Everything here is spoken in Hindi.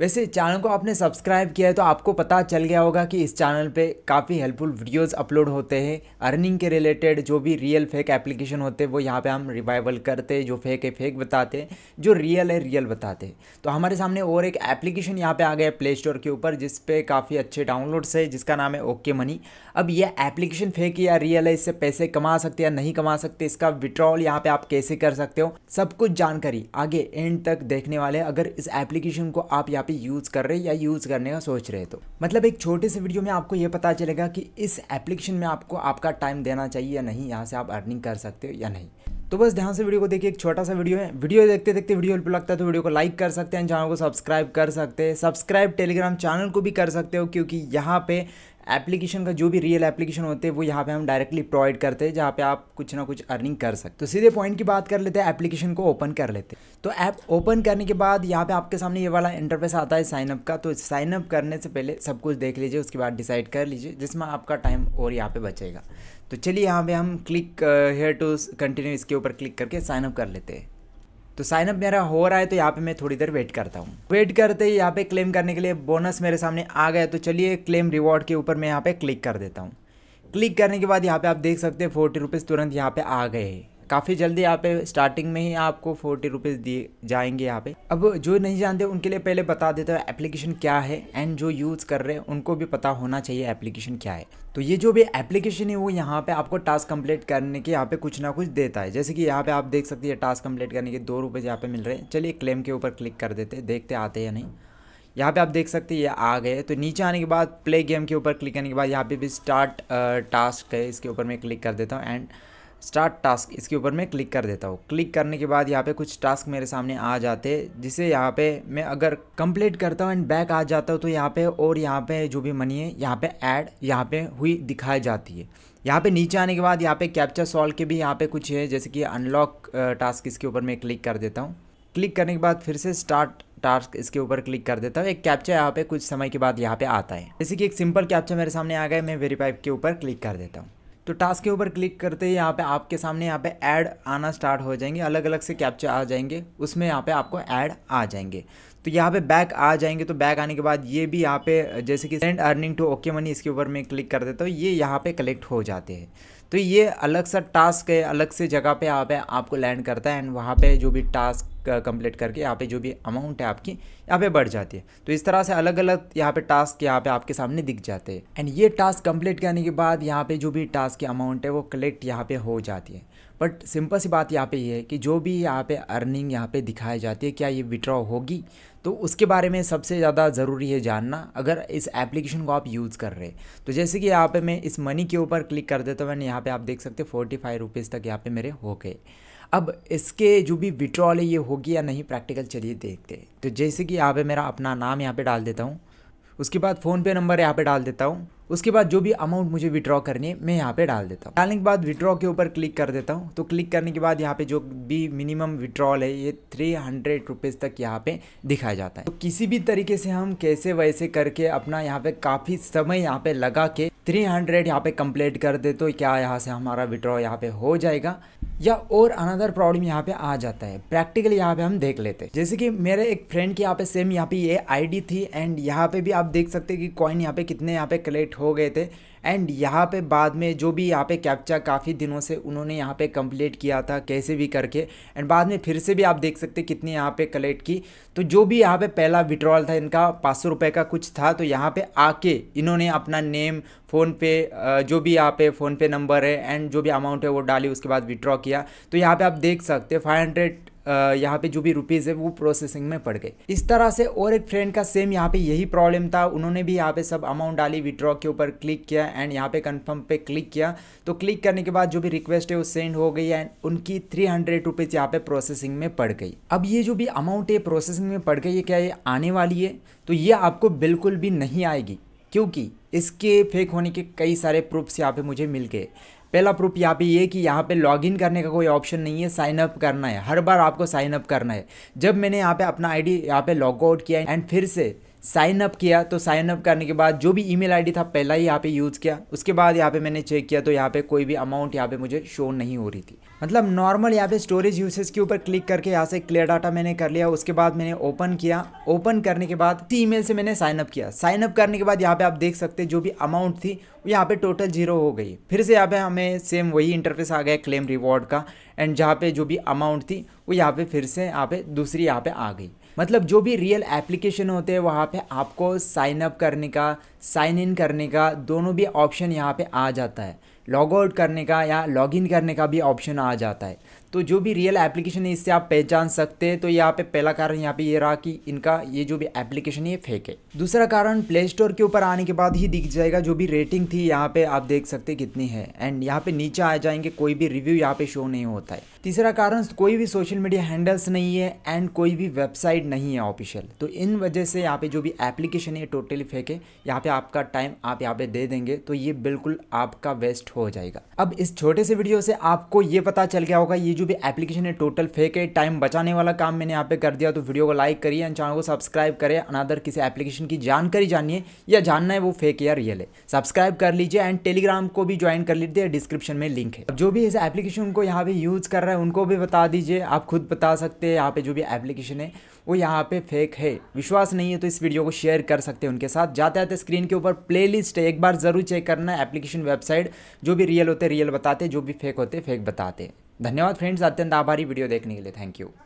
वैसे चैनल को आपने सब्सक्राइब किया है तो आपको पता चल गया होगा कि इस चैनल पे काफ़ी हेल्पफुल वीडियोस अपलोड होते हैं अर्निंग के रिलेटेड। जो भी रियल फेक एप्लीकेशन होते हैं वो यहाँ पे हम रिवाइवल करते हैं, जो फेक है फेक बताते हैं, जो रियल है रियल बताते हैं। तो हमारे सामने और एक एप्लीकेशन यहाँ पे आ गया है प्ले स्टोर के ऊपर, जिस पे काफ़ी अच्छे डाउनलोड्स है, जिसका नाम है ओके मनी। अब यह एप्लीकेशन फेक या रियल है, इससे पैसे कमा सकते या नहीं कमा सकते, इसका विड्रॉल यहाँ पर आप कैसे कर सकते हो, सब कुछ जानकारी आगे एंड तक देखने वाले। अगर इस एप्लीकेशन को आप पे यूज कर रहे हैं या यूज करने का सोच रहे तो मतलब एक छोटे से वीडियो में आपको यह पता चलेगा कि इस एप्लीकेशन में आपको आपका टाइम देना चाहिए या नहीं, यहाँ से आप अर्निंग कर सकते हो या नहीं। तो बस ध्यान से वीडियो को देखिए, एक छोटा सा वीडियो है। वीडियो देखते देखते वीडियो हेल्पफुल लगता है तो वीडियो को लाइक कर सकते हैं, चैनल को सब्सक्राइब कर सकते हैं, सब्सक्राइब टेलीग्राम चैनल को भी कर सकते हो, क्योंकि यहाँ पे एप्लीकेशन का जो भी रियल एप्लीकेशन होते हैं वो यहाँ पे हम डायरेक्टली प्रोवाइड करते हैं, जहाँ पे आप कुछ ना कुछ अर्निंग कर सकते। तो सीधे पॉइंट की बात कर लेते हैं, एप्लीकेशन को ओपन कर लेते। तो ऐप ओपन करने के बाद यहाँ पे आपके सामने ये वाला इंटरफेस आता है साइनअप का। तो साइनअप करने से पहले सब कुछ देख लीजिए, उसके बाद डिसाइड कर लीजिए जिसमें आपका टाइम और यहाँ पर बचेगा। तो चलिए यहाँ पर हम क्लिक हेयर टू कंटिन्यू, इसके ऊपर क्लिक करके साइनअप कर लेते हैं। तो साइनअप मेरा हो रहा है तो यहाँ पे मैं थोड़ी देर वेट करता हूँ। वेट करते ही यहाँ पे क्लेम करने के लिए बोनस मेरे सामने आ गया। तो चलिए क्लेम रिवॉर्ड के ऊपर मैं यहाँ पे क्लिक कर देता हूँ। क्लिक करने के बाद यहाँ पे आप देख सकते हैं 40 रुपीज़ तुरंत यहाँ पे आ गए हैं। काफ़ी जल्दी यहाँ पे स्टार्टिंग में ही आपको 40 रुपीज़ दिए जाएंगे यहाँ पे। अब जो नहीं जानते उनके लिए पहले बता देता हूँ एप्लीकेशन क्या है, एंड जो यूज़ कर रहे हैं उनको भी पता होना चाहिए एप्लीकेशन क्या है। तो ये जो भी एप्लीकेशन है वो यहाँ पे आपको टास्क कंप्लीट करने के यहाँ पे कुछ ना कुछ देता है, जैसे कि यहाँ पे आप देख सकते हैं टास्क कंप्लीट करने के 2 रुपये यहाँ पे मिल रहे हैं। चलिए क्लेम के ऊपर क्लिक कर देते हैं, देखते आते हैं या नहीं। यहाँ पे आप देख सकते हैं ये आ गए। तो नीचे आने के बाद प्ले गेम के ऊपर क्लिक करने के बाद यहाँ पे भी स्टार्ट टास्क है, इसके ऊपर मैं क्लिक कर देता हूँ एंड स्टार्ट टास्क इसके ऊपर मैं क्लिक कर देता हूँ। क्लिक करने के बाद यहाँ पे कुछ टास्क मेरे सामने आ जाते हैं, जिसे यहाँ पे मैं अगर कंप्लीट करता हूँ एंड बैक आ जाता हूँ तो यहाँ पे और यहाँ पे जो भी मनी है यहाँ पे ऐड यहाँ पे हुई दिखाई जाती है। यहाँ पे नीचे आने के बाद यहाँ पे कैप्चा सॉल्व के भी यहाँ पे कुछ है, जैसे कि अनलॉक टास्क इसके ऊपर मैं क्लिक कर देता हूँ। क्लिक करने के बाद फिर से स्टार्ट टास्क इसके ऊपर क्लिक कर देता हूँ। एक कैप्चा यहाँ पे कुछ समय के बाद यहाँ पे आता है, जैसे कि एक सिंपल कैप्चा मेरे सामने आ गया। मैं वेरीफाई के ऊपर क्लिक कर देता हूँ। तो टास्क के ऊपर क्लिक करते ही यहाँ पे आपके सामने यहाँ पे ऐड आना स्टार्ट हो जाएंगे, अलग अलग से कैप्चा आ जाएंगे, उसमें यहाँ पे आपको ऐड आ जाएंगे। तो यहाँ पे बैक आ जाएंगे। तो बैक आने के बाद ये भी यहाँ पे जैसे कि send earning to okay money इसके ऊपर मैं क्लिक कर देता हूँ, ये यहाँ पे कलेक्ट हो जाते हैं। तो ये अलग सा टास्क है, अलग से जगह पे यहाँ पे आपको लैंड करता है एंड वहाँ पे जो भी टास्क कंप्लीट करके यहाँ पे जो भी अमाउंट है आपकी यहाँ पे बढ़ जाती है। तो इस तरह से अलग अलग यहाँ पे टास्क यहाँ पे आपके सामने दिख जाते हैं एंड ये टास्क कंप्लीट करने के बाद यहाँ पे जो भी टास्क की अमाउंट है वो कलेक्ट यहाँ पे हो जाती है। बट सिंपल सी बात यहाँ पे ये है कि जो भी यहाँ पे अर्निंग यहाँ पे दिखाई जाती है, क्या ये विड्रॉ होगी, तो उसके बारे में सबसे ज़्यादा ज़रूरी है जानना अगर इस एप्लीकेशन को आप यूज़ कर रहे हैं। तो जैसे कि यहाँ पे मैं इस मनी के ऊपर क्लिक कर देता हूँ एंड यहाँ पे आप देख सकते हैं 45 रुपीज़ तक यहाँ पे मेरे हो गए। अब इसके जो भी विड्रॉल है ये होगी या नहीं प्रैक्टिकल चलिए देखते हैं। तो जैसे कि यहाँ पर मेरा अपना नाम यहाँ पर डाल देता हूँ, उसके बाद फ़ोनपे नंबर यहाँ पर डाल देता हूँ, उसके बाद जो भी अमाउंट मुझे विड्रॉ करनी है मैं यहाँ पे डाल देता हूँ। डालने के बाद विड्रॉ के ऊपर क्लिक कर देता हूँ। तो क्लिक करने के बाद यहाँ पे जो भी मिनिमम विड्रॉल है ये 300 रुपीज़ तक यहाँ पे दिखाया जाता है। तो किसी भी तरीके से हम कैसे वैसे करके अपना यहाँ पे काफ़ी समय यहाँ पे लगा के 300 यहाँ पे कंप्लीट कर दे तो क्या यहाँ से हमारा विड्रॉ यहाँ पे हो जाएगा या और अनदर प्रॉब्लम यहाँ पे आ जाता है, प्रैक्टिकल यहाँ पे हम देख लेते हैं। जैसे कि मेरे एक फ्रेंड की यहाँ पे सेम यहाँ पे ये आईडी थी एंड यहाँ पे भी आप देख सकते हैं कि कॉइन यहाँ पे कितने यहाँ पे कलेक्ट हो गए थे एंड यहाँ पे बाद में जो भी यहाँ पे कैप्चा काफ़ी दिनों से उन्होंने यहाँ पे कंप्लीट किया था कैसे भी करके एंड बाद में फिर से भी आप देख सकते कितनी यहाँ पे कलेक्ट की। तो जो भी यहाँ पे पहला विड्रॉल था इनका 500 रुपये का कुछ था, तो यहाँ पे आके इन्होंने अपना नेम फ़ोनपे जो भी यहाँ पे फ़ोनपे नंबर है एंड जो भी अमाउंट है वो डाली, उसके बाद विड्रॉ किया। तो यहाँ पर आप देख सकते 500 यहाँ पे जो भी रुपीज़ है वो प्रोसेसिंग में पड़ गए। इस तरह से और एक फ्रेंड का सेम यहाँ पे यही प्रॉब्लम था, उन्होंने भी यहाँ पे सब अमाउंट डाली, विड्रॉ के ऊपर क्लिक किया एंड यहाँ पे कंफर्म पे क्लिक किया। तो क्लिक करने के बाद जो भी रिक्वेस्ट है वो सेंड हो गई एंड उनकी 300 रुपीज़ यहाँ पे प्रोसेसिंग में पड़ गई। अब ये जो भी अमाउंट है प्रोसेसिंग में पड़ गई है, क्या ये आने वाली है? तो ये आपको बिल्कुल भी नहीं आएगी, क्योंकि इसके फेक होने के कई सारे प्रूफ्स यहाँ पे मुझे मिल गए। पहला प्रूफ यहाँ पे ये कि यहाँ पे लॉगिन करने का कोई ऑप्शन नहीं है, साइन अप करना है, हर बार आपको साइन अप करना है। जब मैंने यहाँ पे अपना आईडी यहाँ पे लॉग आउट किया एंड फिर से साइन अप किया, तो साइन अप करने के बाद जो भी ईमेल आईडी था पहला ही यहाँ पे यूज़ किया। उसके बाद यहाँ पे मैंने चेक किया तो यहाँ पे कोई भी अमाउंट यहाँ पे मुझे शो नहीं हो रही थी। मतलब नॉर्मल यहाँ पे स्टोरेज यूसेज के ऊपर क्लिक करके यहाँ से क्लियर डाटा मैंने कर लिया। उसके बाद मैंने ओपन किया, ओपन करने के बाद ई मेल से मैंने साइनअप किया। साइनअप करने के बाद यहाँ पे आप देख सकते जो भी अमाउंट थी यहाँ पे टोटल जीरो हो गई। फिर से यहाँ पे हमें सेम वही इंटरफेस आ गया क्लेम रिवॉर्ड का, एंड जहाँ पे जो भी अमाउंट थी वो यहाँ पे फिर से यहाँ पे दूसरी यहाँ पे आ गई। मतलब जो भी रियल एप्लीकेशन होते हैं वहाँ पे आपको साइन अप करने का, साइन इन करने का दोनों भी ऑप्शन यहाँ पे आ जाता है, लॉग आउट करने का या लॉग इन करने का भी ऑप्शन आ जाता है। तो जो भी रियल एप्लीकेशन है इससे आप पहचान सकते हैं। तो यहाँ पे पहला कारण यहाँ पे ये रहा कि इनका ये जो भी एप्लीकेशन है ये फेक है। दूसरा कारण प्ले स्टोर के ऊपर आने के बाद ही दिख जाएगा। जो भी रेटिंग थी यहाँ पे आप देख सकते कितनी है, एंड यहाँ पे नीचे आ जाएंगे कोई भी रिव्यू यहाँ पे शो नहीं होता है। तीसरा कारण कोई भी सोशल मीडिया हैंडल्स नहीं है एंड कोई भी वेबसाइट नहीं है ऑफिशियल। तो इन वजह से यहाँ पे जो भी एप्लीकेशन है टोटली फेक है। यहाँ पे आपका टाइम आप यहाँ पे दे देंगे तो ये बिल्कुल आपका वेस्ट हो जाएगा। अब इस छोटे से वीडियो से आपको ये पता चल गया होगा ये जो भी एप्लीकेशन है टोटल फेक है। टाइम बचाने वाला काम मैंने यहाँ पे कर दिया। तो वीडियो को लाइक करिए एंड चैनल को सब्सक्राइब करें। अनदर किसी एप्लीकेशन की जानकारी जाननी है या जानना है वो फेक या रियल है, सब्सक्राइब कर लीजिए एंड टेलीग्राम को भी ज्वाइन कर लीजिए, डिस्क्रिप्शन में लिंक है। जो भी इस एप्लीकेशन को यहाँ पे यूज कर रहा है उनको भी बता दीजिए, आप खुद बता सकते हैं यहाँ पे जो भी एप्लीकेशन है वो यहाँ पे फेक है। विश्वास नहीं है तो इस वीडियो को शेयर कर सकते हैं उनके साथ। जाते आते स्क्रीन के ऊपर प्लेलिस्ट है, एक बार जरूर चेक करना। एप्लीकेशन वेबसाइट जो भी रियल होते रियल बताते, जो भी फेक होते फेक बताते। धन्यवाद फ्रेंड्स, अत्यंत आभारी वीडियो देखने के लिए, थैंक यू।